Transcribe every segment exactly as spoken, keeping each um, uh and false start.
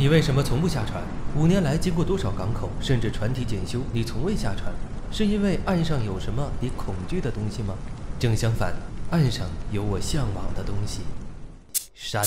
你为什么从不下船？五年来经过多少港口，甚至船体检修，你从未下船，是因为岸上有什么你恐惧的东西吗？正相反，岸上有我向往的东西——山。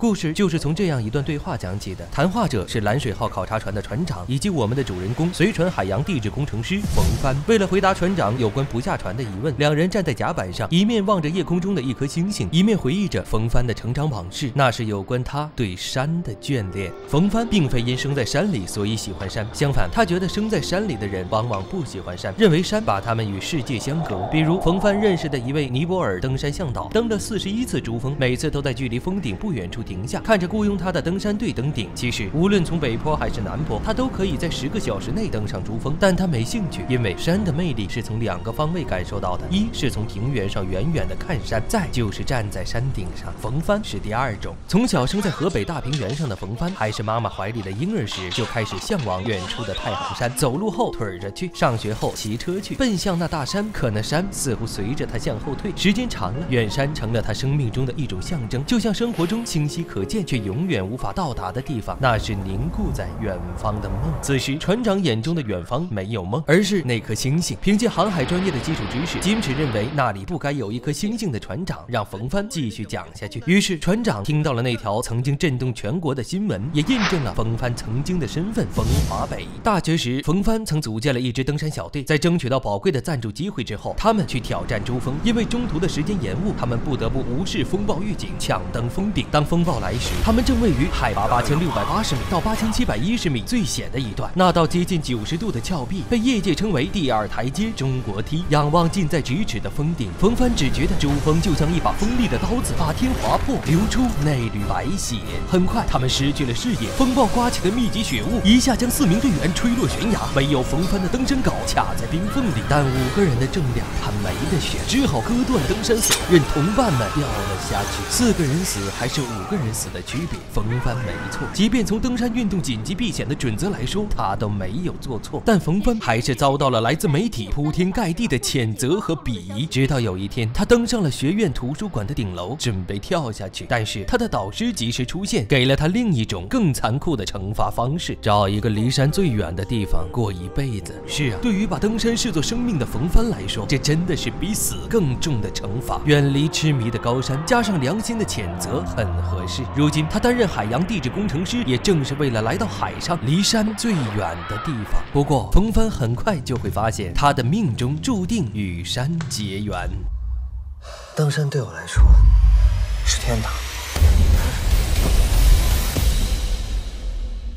故事就是从这样一段对话讲起的。谈话者是蓝水号考察船的船长，以及我们的主人公随船海洋地质工程师冯帆。为了回答船长有关不下船的疑问，两人站在甲板上，一面望着夜空中的一颗星星，一面回忆着冯帆的成长往事，那是有关他对山的眷恋。冯帆并非因生在山里所以喜欢山，相反，他觉得生在山里的人往往不喜欢山，认为山把他们与世界相隔。比如冯帆认识的一位尼泊尔登山向导，登了四十一次珠峰，每次都在距离峰顶不远处 停下，看着雇佣他的登山队登顶。其实，无论从北坡还是南坡，他都可以在十个小时内登上珠峰，但他没兴趣，因为山的魅力是从两个方位感受到的：一是从平原上远远的看山，再就是站在山顶上。冯帆是第二种。从小生在河北大平原上的冯帆，还是妈妈怀里的婴儿时，就开始向往远处的太行山。走路后腿着去，上学后骑车去，奔向那大山。可那山似乎随着他向后退，时间长了，远山成了他生命中的一种象征，就像生活中清晰 可见却永远无法到达的地方，那是凝固在远方的梦。此时，船长眼中的远方没有梦，而是那颗星星。凭借航海专业的基础知识，坚持认为那里不该有一颗星星的船长，让冯帆继续讲下去。于是，船长听到了那条曾经震动全国的新闻，也印证了冯帆曾经的身份——冯华北。大学时，冯帆曾组建了一支登山小队，在争取到宝贵的赞助机会之后，他们去挑战珠峰。因为中途的时间延误，他们不得不无视风暴预警，抢登峰顶。当风 到来时，他们正位于海拔八千六百八十米到八千七百一十米最险的一段，那道接近九十度的峭壁被业界称为“第二台阶”中国梯。仰望近在咫尺的峰顶，冯帆只觉得珠峰就像一把锋利的刀子，把天划破，流出那缕白血。很快，他们失去了视野，风暴刮起的密集雪雾一下将四名队员吹落悬崖，唯有冯帆的登山镐卡在冰缝里。但五个人的重量他没得选，只好割断登山索，任同伴们掉了下去。四个人死还是五个人 人死的区别，冯帆没错。即便从登山运动紧急避险的准则来说，他都没有做错，但冯帆还是遭到了来自媒体铺天盖地的谴责和鄙夷。直到有一天，他登上了学院图书馆的顶楼，准备跳下去，但是他的导师及时出现，给了他另一种更残酷的惩罚方式：找一个离山最远的地方过一辈子。是啊，对于把登山视作生命的冯帆来说，这真的是比死更重的惩罚。远离痴迷的高山，加上良心的谴责，很合适。 如今，他担任海洋地质工程师，也正是为了来到海上离山最远的地方。不过，冯帆很快就会发现，他的命中注定与山结缘。登山对我来说是天堂。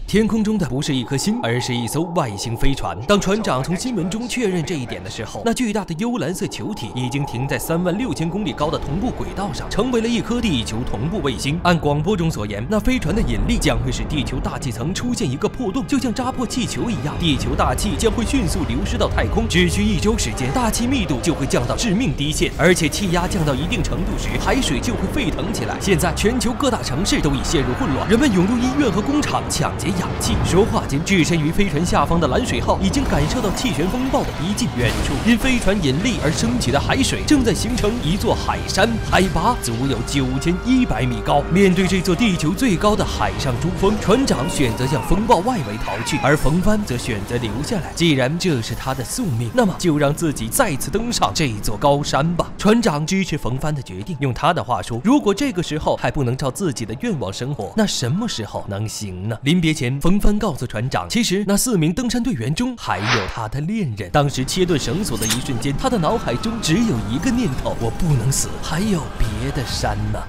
天空中的不是一颗星，而是一艘外星飞船。当船长从新闻中确认这一点的时候，那巨大的幽蓝色球体已经停在三万六千公里高的同步轨道上，成为了一颗地球同步卫星。按广播中所言，那飞船的引力将会使地球大气层出现一个破洞，就像扎破气球一样，地球大气将会迅速流失到太空。只需一周时间，大气密度就会降到致命低限，而且气压降到一定程度时，海水就会沸腾起来。现在，全球各大城市都已陷入混乱，人们涌入医院和工厂抢劫 氧气。说话间，置身于飞船下方的蓝水号已经感受到气旋风暴的逼近。远处，因飞船引力而升起的海水正在形成一座海山，海拔足有九千一百米高。面对这座地球最高的海上珠峰，船长选择向风暴外围逃去，而冯帆则选择留下来。既然这是他的宿命，那么就让自己再次登上这座高山吧。船长支持冯帆的决定。用他的话说：“如果这个时候还不能照自己的愿望生活，那什么时候能行呢？”临别前， 冯帆告诉船长，其实那四名登山队员中还有他的恋人。当时切断绳索的一瞬间，他的脑海中只有一个念头：我不能死，还有别的山呢、啊。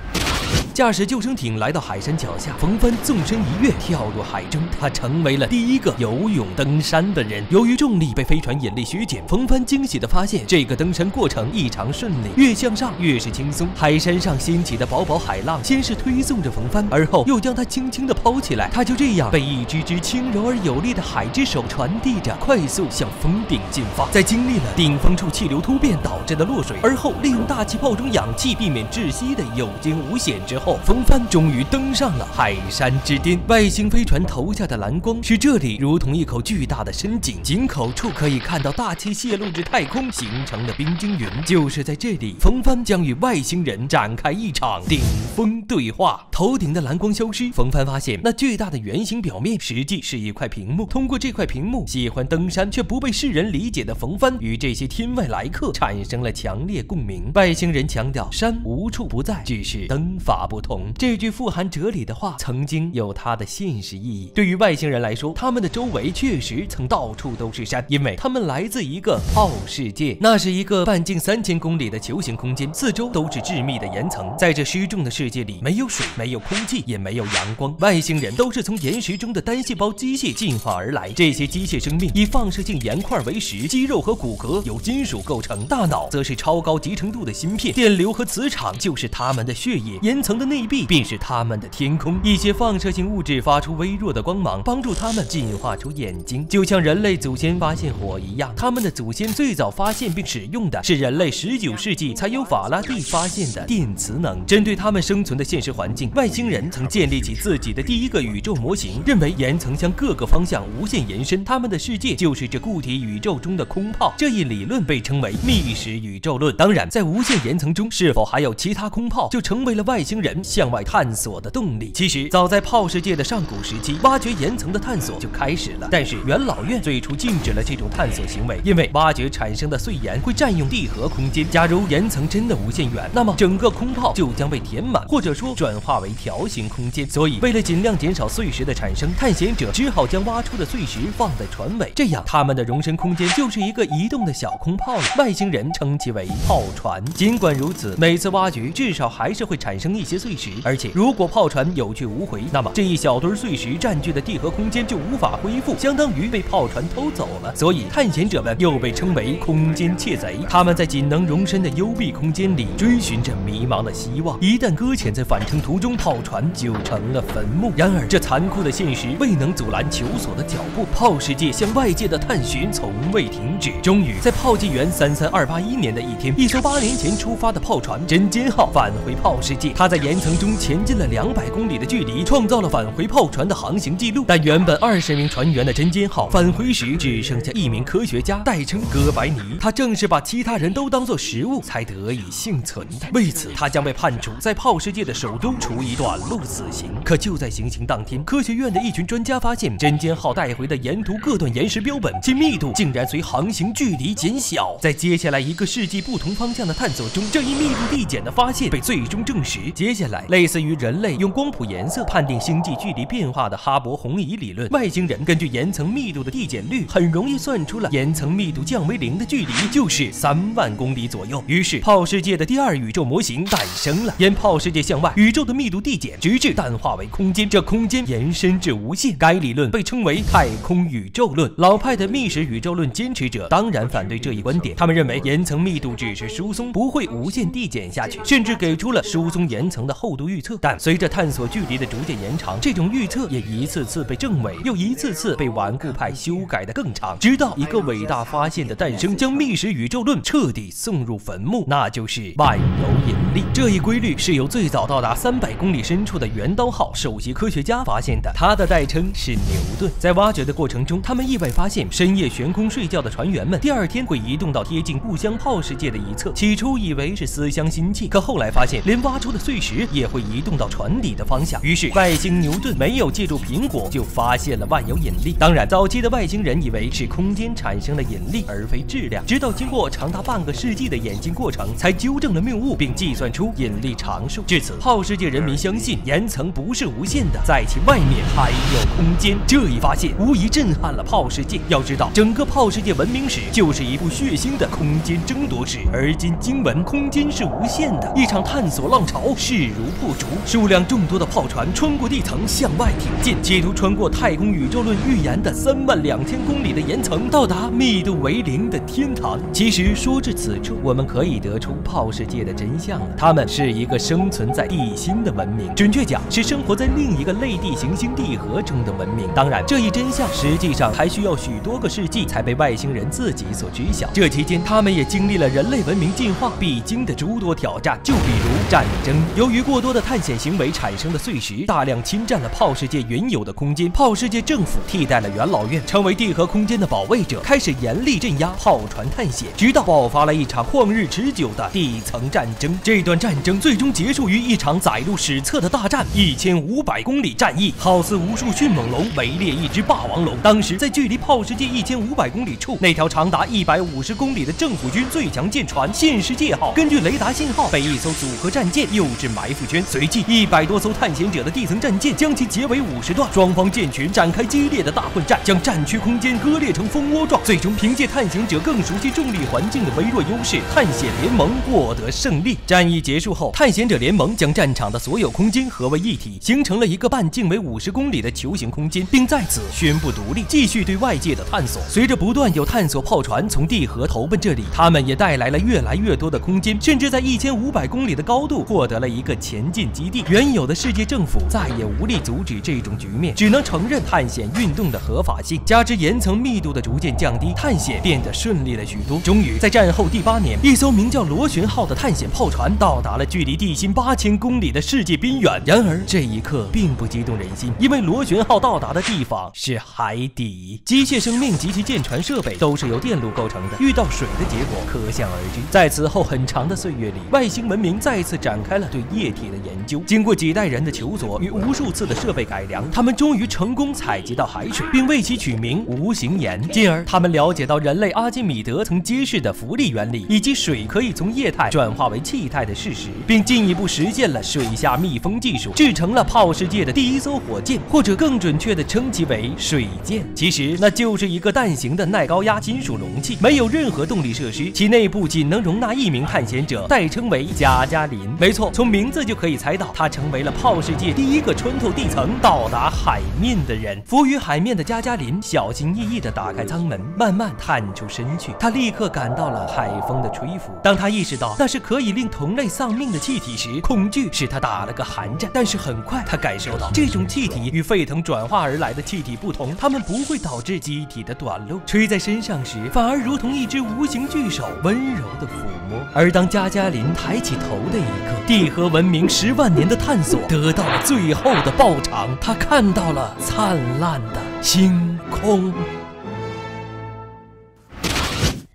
驾驶救生艇来到海山脚下，冯帆纵身一跃，跳入海中。他成为了第一个游泳登山的人。由于重力被飞船引力削减，冯帆惊喜地发现这个登山过程异常顺利，越向上越是轻松。海山上掀起的薄薄海浪，先是推送着冯帆，而后又将他轻轻地抛起来。它就这样被一只只轻柔而有力的海之手传递着，快速向峰顶进发。在经历了顶峰处气流突变导致的落水，而后利用大气泡中氧气避免窒息的有惊无险之后，风帆终于登上了海山之巅。外星飞船投下的蓝光使这里如同一口巨大的深井，井口处可以看到大气泄露至太空形成的冰晶云。就是在这里，风帆将与外星人展开一场顶峰对话。头顶的蓝光消失，风帆发现那巨大的圆形表面实际是一块屏幕。通过这块屏幕，喜欢登山却不被世人理解的风帆与这些天外来客产生了强烈共鸣。外星人强调山无处不在，只是登法不同。这句富含哲理的话曾经有它的现实意义。对于外星人来说，他们的周围确实曾到处都是山，因为他们来自一个奥世界。那是一个半径三千公里的球形空间，四周都是致密的岩层。在这失重的世界里，没有水，没有空气，也没有阳光。外星人都是从岩石中的单细胞机械进化而来，这些机械生命以放射性岩块为食，肌肉和骨骼由金属构成，大脑则是超高集成度的芯片，电流和磁场就是他们的血液，岩层的内壁便是他们的天空。一些放射性物质发出微弱的光芒，帮助他们进化出眼睛，就像人类祖先发现火一样。他们的祖先最早发现并使用的是人类十九世纪才由法拉第发现的电磁能。针对他们生存的现实环境，外星人曾建立起自己的第一个宇宙模型，认为岩层向各个方向无限延伸，他们的世界就是这固体宇宙中的空泡。这一理论被称为密实宇宙论。当然，在无限岩层中是否还有其他空泡，就成为了外星人向外探索的动力。其实早在泡世界的上古时期，挖掘岩层的探索就开始了，但是元老院最初禁止了这种探索行为，因为挖掘产生的碎岩会占用地核空间。假如岩层真的无限远，那么整个空泡就将被填满，或者说转化为条形空间。所以为了尽量减少碎石的产生，探险者只好将挖出的碎石放在船尾，这样他们的容身空间就是一个移动的小空泡了。外星人称其为泡船。尽管如此，每次挖掘至少还是会产生一些碎石，而且如果泡船有去无回，那么这一小堆碎石占据的地核空间就无法恢复，相当于被泡船偷走了。所以探险者们又被称为空间窃贼。他们在仅能容身的幽闭空间里追寻着迷茫的希望，一旦搁浅在返程途中，泡船就成了坟墓。然而这残酷的现实未能阻拦求索的脚步，泡世界向外界的探寻从未停止。终于在泡纪元三三二八一年的一天，一艘八年前出发的泡船真尖号返回泡世界。它在岩层中前进了两百公里的距离，创造了返回泡船的航行记录。但原本二十名船员的真尖号返回时只剩下一名科学家，代称哥白尼。他正是把其他人都当做食物才得以幸存的，为此他将被判处在泡世界的首都处以短路死刑。可就在行刑当天，科学院的一群专家发现，真尖号带回的沿途各段岩石标本其密度竟然随航行距离减小。在接下来一个世纪不同方向的探索中，这一密度递减的发现被最终证实。接下来，类似于人类用光谱颜色判定星际距离变化的哈勃红移理论，外星人根据岩层密度的递减率，很容易算出了岩层密度降为零的距离就是三万公里左右。于是泡世界的第二宇宙模型诞生了。沿泡世界向外，宇宙的密度递减，直至淡化为空间，这空间延伸至无限。该理论被称为太空宇宙论。老派的密实宇宙论坚持者当然反对这一观点，他们认为岩层密度只是疏松，不会无限递减下去，甚至给出了疏松岩层的厚度预测。但随着探索距离的逐渐延长，这种预测也一次次被证伪，又一次次被顽固派修改的更长，直到一个伟大发现的诞生，将密实宇宙论彻底送入坟墓，那就是万有引力。这一规律是由最早到达三百公里深处的圆刀号首席科学家发现的，他的代称是牛顿。在挖掘的过程中，他们意外发现深夜悬空睡觉的船员们第二天会移动到贴近故乡泡世界的一侧。起初以为是思乡心切，可后来发现连挖出的碎石也会移动到船底的方向。于是外星牛顿没有借助苹果就发现了万有引力。当然，早期的外星人以为是空间产生了引力而非质量，直到经过长达半个世纪的演进过程，才纠正了谬误，并计算出引力常数。至此，泡世界人民相信岩层不是无限的，在其外面还有空间。这一发现无疑震撼了泡世界。要知道，整个泡世界文明史就是一部血腥的空间争夺史。而今经文，空间是无限的，一场探索浪潮势如破竹，数量众多的泡船穿过地层向外挺进，企图穿过太空宇宙论预言的三万两千公里的岩层，到达密度为零的天堂。其实说至此处，我们可以得出泡世界的真相了。他们是一个生存在地心的文明，准确讲是生活在另另一个类地行星地核中的文明。当然，这一真相实际上还需要许多个世纪才被外星人自己所知晓。这期间，他们也经历了人类文明进化必经的诸多挑战，就比如战争。由于过多的探险行为产生的碎石，大量侵占了炮世界原有的空间。炮世界政府替代了元老院，成为地核空间的保卫者，开始严厉镇压炮船探险，直到爆发了一场旷日持久的地层战争。这段战争最终结束于一场载入史册的大战——一千五百公里战役，好似无数迅猛龙围猎一只霸王龙。当时，在距离炮世界一千五百公里处，那条长达一百五十公里的政府军最强舰船“现世界号”根据雷达信号被一艘组合战舰诱至埋伏圈，随即一百多艘探险者的地层战舰将其截为五十段，双方舰群展开激烈的大混战，将战区空间割裂成蜂窝状。最终，凭借探险者更熟悉重力环境的微弱优势，探险联盟获得胜利。战役结束后，探险者联盟将战场的所有空间合为一体，形成了一个半径为五十公里的球形空间，并在此宣布独立，继续对外界的探索。随着不断有探索炮船从地核投奔这里，他们也带来了越来越多的空间，甚至在一千五百公里的高度获得了一个前进基地。原有的世界政府再也无力阻止这种局面，只能承认探险运动的合法性。加之岩层密度的逐渐降低，探险变得顺利了许多。终于，在战后第八年，一艘名叫螺旋号的探险炮船到达了距离地心八千公里的世界边缘。然而，这一刻并不激动人心，因为螺旋号到达的地方是海底。机械生命及其舰船设备都是由电路构成的，遇到水的结果可想而知。在此后很长的岁月里，外星文明再次展开了对液体的研究。经过几代人的求索与无数次的设备改良，他们终于成功采集到海水，并为其取名无形盐。进而，他们了解到人类阿基米德曾揭示的浮力原理，以及水可以从液态转化为气态的事实，并进一步实现了水下密封技术，制成了炮世界的第一艘火箭，或者更准确地称其为水箭。其实，那就是一个蛋形的耐高压金属容器，没有任何动力设施，其内部仅能容纳一名探险者，代称为加加林。没错，从名字就可以猜到，他成为了炮世界第一个穿透地层到达海面的人。浮于海面的加加林小心翼翼地打开舱门，慢慢探出身去。他立刻感到了海风的吹拂。当他意识到那是可以令同类丧命的气体时，恐惧使他打了个寒战。但是很快，他感受到这种气体与沸腾转化而来的气体不同，它们不会导致机体的短路，吹在身上时反而如同一只无形巨手温柔地抚摸。而当加加林抬起头的一刻，地核文明十万年的探索得到了最后的报偿。他看到了灿烂的星空。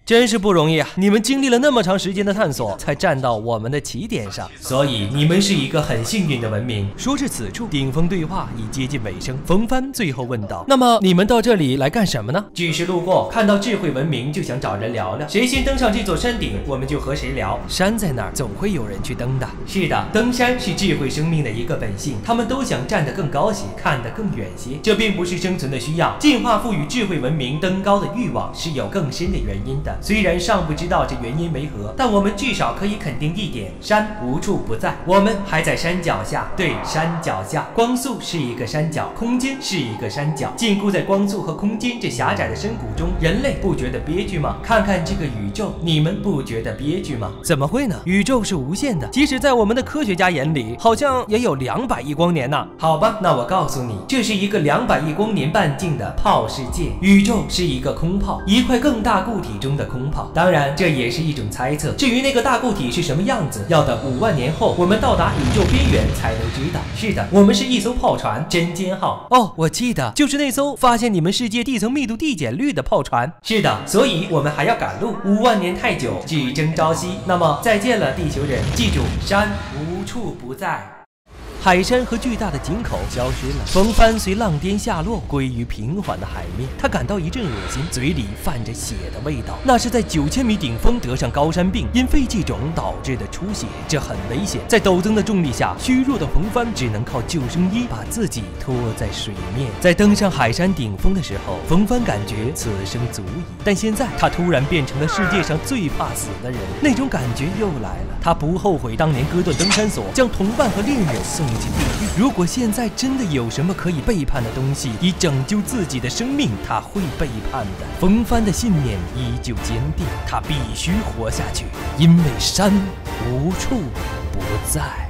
真是不容易啊！你们经历了那么长时间的探索，才站到我们的起点上，所以你们是一个很幸运的文明。说至此处，顶峰对话已接近尾声。冯帆最后问道：“那么你们到这里来干什么呢？”只是路过，看到智慧文明就想找人聊聊，谁先登上这座山顶，我们就和谁聊。山在哪儿，总会有人去登的。是的，登山是智慧生命的一个本性，他们都想站得更高些，看得更远些。这并不是生存的需要，进化赋予智慧文明登高的欲望是有更深的原因的。虽然尚不知道这原因为何，但我们至少可以肯定一点：山无处不在。我们还在山脚下，对，山脚下，光速是一个山脚，空间是一个山脚。禁锢在光速和空间这狭窄的深谷中，人类不觉得憋屈吗？看看这个宇宙，你们不觉得憋屈吗？怎么会呢？宇宙是无限的，即使在我们的科学家眼里，好像也有两百亿光年呢、啊。好吧，那我告诉你，这是一个两百亿光年半径的泡世界。宇宙是一个空泡，一块更大固体中的空泡，当然这也是一种猜测。至于那个大固体是什么样子，要等五万年后我们到达宇宙边缘才能知道。是的，我们是一艘炮船，针尖号。哦，我记得，就是那艘发现你们世界地层密度递减率的炮船。是的，所以我们还要赶路，五万年太久，只争朝夕。那么再见了，地球人，记住，山无处不在。海山和巨大的井口消失了，冯帆随浪颠下落，归于平缓的海面。他感到一阵恶心，嘴里泛着血的味道，那是在九千米顶峰得上高山病因肺气肿导致的出血，这很危险。在陡增的重力下，虚弱的冯帆只能靠救生衣把自己拖在水面。在登上海山顶峰的时候，冯帆感觉此生足矣，但现在他突然变成了世界上最怕死的人，那种感觉又来了。他不后悔当年割断登山锁，将同伴和恋人送。如果现在真的有什么可以背叛的东西以拯救自己的生命，他会背叛的。冯帆的信念依旧坚定，他必须活下去，因为山无处不在。